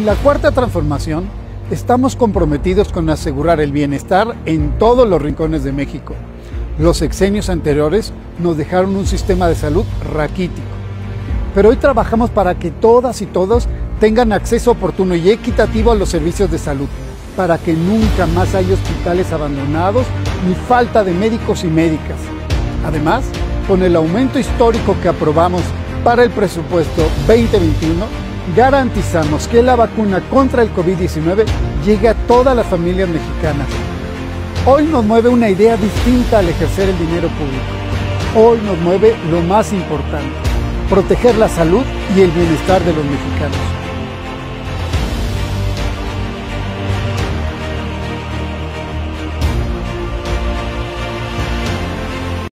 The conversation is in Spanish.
En la Cuarta Transformación estamos comprometidos con asegurar el bienestar en todos los rincones de México. Los sexenios anteriores nos dejaron un sistema de salud raquítico, pero hoy trabajamos para que todas y todos tengan acceso oportuno y equitativo a los servicios de salud, para que nunca más haya hospitales abandonados ni falta de médicos y médicas. Además, con el aumento histórico que aprobamos para el presupuesto 2021, garantizamos que la vacuna contra el COVID-19 llegue a todas las familias mexicanas. Hoy nos mueve una idea distinta al ejercer el dinero público. Hoy nos mueve lo más importante: proteger la salud y el bienestar de los mexicanos.